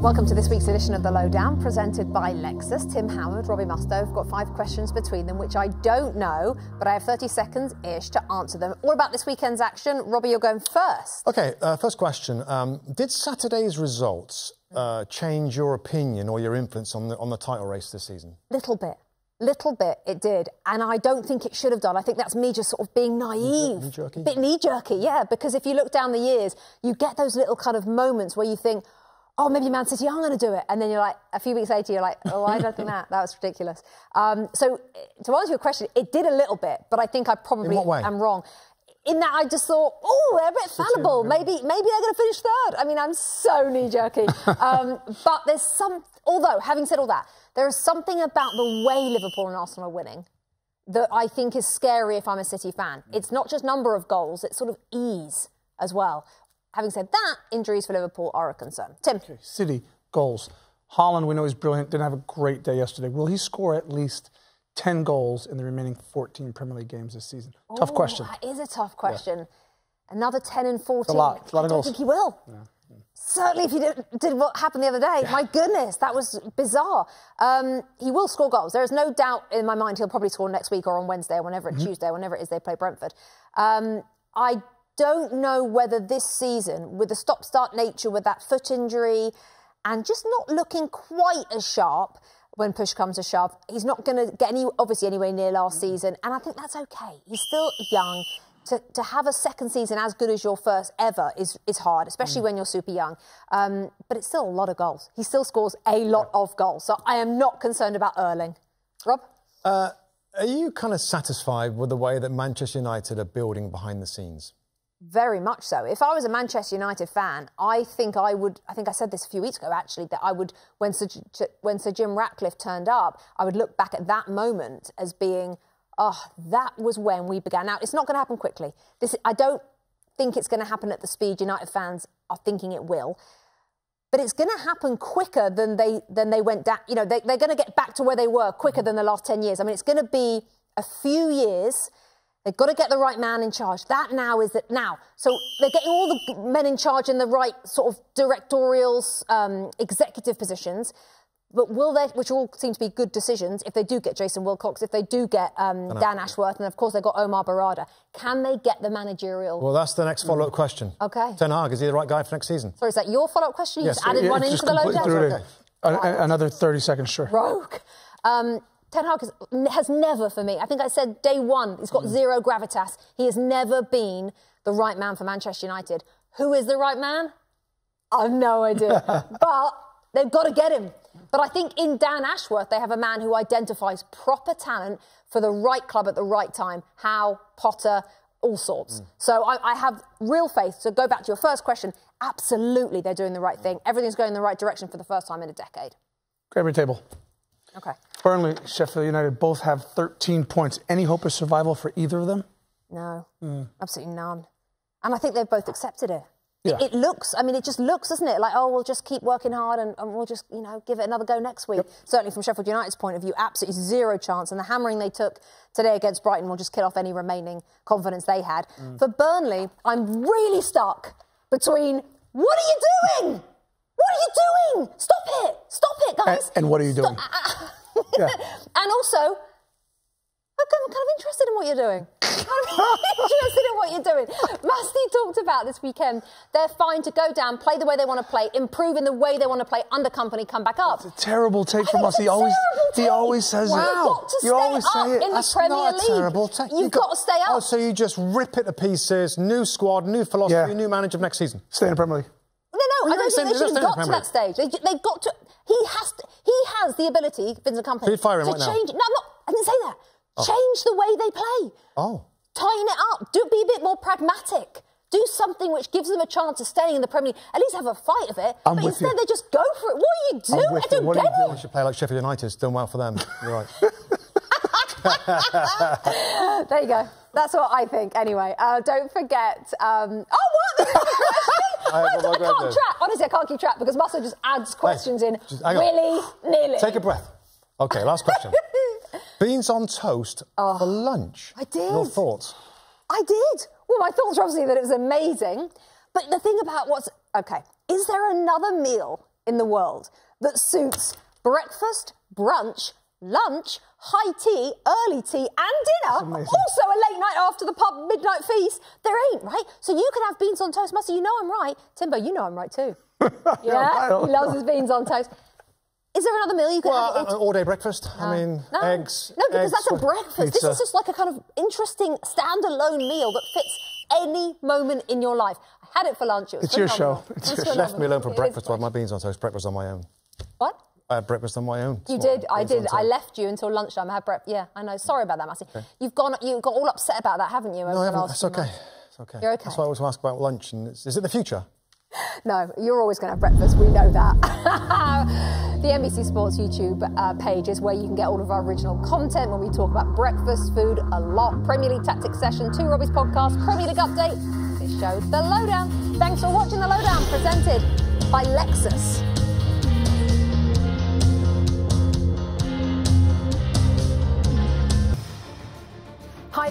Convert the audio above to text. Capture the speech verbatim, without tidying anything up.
Welcome to this week's edition of The Lowe Down, presented by Lexus. Tim Howard, Robbie Mustoe. I've got five questions between them, which I don't know, but I have thirty seconds-ish to answer them. All about this weekend's action. Robbie, you're going first. OK, uh, first question. Um, did Saturday's results uh, change your opinion or your influence on the, on the title race this season? Little bit. Little bit, it did. And I don't think it should have done. I think that's me just sort of being naive. Knee-jerky? Bit knee-jerky, yeah. Because if you look down the years, you get those little kind of moments where you think, oh, maybe Man City are going to do it. And then you're like, a few weeks later, you're like, oh, I don't think that. That was ridiculous. Um, so to answer your question, it did a little bit, but I think I probably am wrong. In that I just thought, oh, they're a bit fallible. Maybe, maybe they're going to finish third. I mean, I'm so knee-jerky. um, but there's some... Although, having said all that, there is something about the way Liverpool and Arsenal are winning that I think is scary if I'm a City fan. It's not just number of goals, it's sort of ease as well. Having said that, injuries for Liverpool are a concern. Tim? Okay, City, goals. Haaland, we know he's brilliant, didn't have a great day yesterday. Will he score at least ten goals in the remaining fourteen Premier League games this season? Ooh, tough question. That is a tough question. Yeah. Another ten and fourteen. It's a lot. It's a lot of goals. I don't think he will. Yeah. Certainly, if you did, did what happened the other day, yeah. My goodness, that was bizarre. Um, he will score goals. There is no doubt in my mind he'll probably score next week or on Wednesday or whenever it's mm-hmm. Tuesday, whenever it is they play Brentford. Um, I don't know whether this season, with the stop-start nature, with that foot injury and just not looking quite as sharp when push comes to shove, he's not going to get any, obviously anywhere near last mm-hmm. season. And I think that's OK. He's still young. To, to have a second season as good as your first ever is, is hard, especially mm. when you're super young. Um, but it's still a lot of goals. He still scores a lot yeah. of goals. So I am not concerned about Erling. Rob? Uh, are you kind of satisfied with the way that Manchester United are building behind the scenes? Very much so. If I was a Manchester United fan, I think I would... I think I said this a few weeks ago, actually, that I would... When Sir, when Sir Jim Ratcliffe turned up, I would look back at that moment as being... Oh, that was when we began. Now, it's not going to happen quickly. This, I don't think it's going to happen at the speed United fans are thinking it will. But it's going to happen quicker than they than they went down. You know, they, they're going to get back to where they were quicker than the last ten years. I mean, it's going to be a few years. They've got to get the right man in charge. That now is that now. So they're getting all the men in charge in the right sort of directorial, um, executive positions. But will they, which all seem to be good decisions, if they do get Jason Wilcox, if they do get um, Dan Ashworth, and of course they've got Omar Barada, can they get the managerial... Well, that's the next follow-up mm. question. OK. Ten Hag, is he the right guy for next season? Sorry, is that your follow-up question? You yes, just added it, one into the low-down? Right. Another thirty seconds, sure. Rogue. Um, Ten Hag has, has never, for me, I think I said day one, he's got mm. zero gravitas. He has never been the right man for Manchester United. Who is the right man? I've no idea. But they've got to get him. But I think in Dan Ashworth, they have a man who identifies proper talent for the right club at the right time. Howe, Potter, all sorts. Mm. So I, I have real faith. So go back to your first question. Absolutely, they're doing the right thing. Everything's going in the right direction for the first time in a decade. Grab your table. OK. Burnley, Sheffield United both have thirteen points. Any hope of survival for either of them? No, mm. absolutely none. And I think they've both accepted it. Yeah. It looks, I mean, it just looks, doesn't it? Like, oh, we'll just keep working hard and, and we'll just, you know, give it another go next week. Yep. Certainly from Sheffield United's point of view, absolutely zero chance. And the hammering they took today against Brighton will just kill off any remaining confidence they had. Mm. For Burnley, I'm really stuck between, what are you doing? What are you doing? Stop it. Stop it, guys. And, and what are you doing? yeah. And also... I'm kind of interested in what you're doing. I'm interested in what you're doing. Musty talked about this weekend. They're fine to go down, play the way they want to play, improve in the way they want to play, under company, come back up. It's a terrible take I from us. He always, he always says wow. it. You always say it. In That's the Premier not League. A terrible take. You've, You've got, got to stay up. Oh, so you just rip it to pieces. New squad, new philosophy, yeah. new manager next season. Stay in the Premier League. No, no, I don't think they should have got to that stage. They, they've got to. He has. To, he has the ability, Vincent Company, to right change. Now. No, I'm not. I didn't say that. Oh. Change the way they play. Oh. Tighten it up. Do be a bit more pragmatic. Do something which gives them a chance of staying in the Premier League. At least have a fight of it. I'm but with instead you. They just go for it. What are you doing? I don't you. What get do you it. They should play like Sheffield United. It's done well for them. You're right. There you go. That's what I think. Anyway, uh, don't forget. Um... Oh, what? I, I, I can't track. Honestly, I can't keep track because Muscle just adds questions hey, in just, really nearly. Take a breath. Okay, last question. Beans on toast oh, for lunch. I did. Your thoughts? I did. Well, my thoughts are obviously that it was amazing. But the thing about what's... OK, is there another meal in the world that suits breakfast, brunch, lunch, high tea, early tea and dinner, also a late night after the pub midnight feast. There ain't, right? So you can have beans on toast, Mustoe. You know I'm right. Timbo, you know I'm right too. Yeah, he loves his beans on toast. Is there another meal you could well, have? Uh, all-day breakfast. No. I mean, no. eggs. No, because eggs, that's a breakfast. Pizza. This is just like a kind of interesting standalone meal that fits any moment in your life. I had it for lunch. It was it's your show. It's your show. Left me alone for it breakfast. I had my beans on toast. Breakfast on my own. What? I had breakfast on my own. You did. I did. I left you until lunchtime. I had breakfast. Yeah, I know. Sorry about that, Mustoe. Okay. You've gone. You got all upset about that, haven't you? No, I haven't. It's okay. It's okay. You're okay. That's why I always ask about lunch. And it's, is it the future? No, you're always going to have breakfast, we know that. The N B C Sports YouTube uh, page is where you can get all of our original content when we talk about breakfast, food, a lot. Premier League Tactics Session, two Robbie's podcast, Premier League Update, this show, The Lowe Down. Thanks for watching The Lowe Down, presented by Lexus. Hi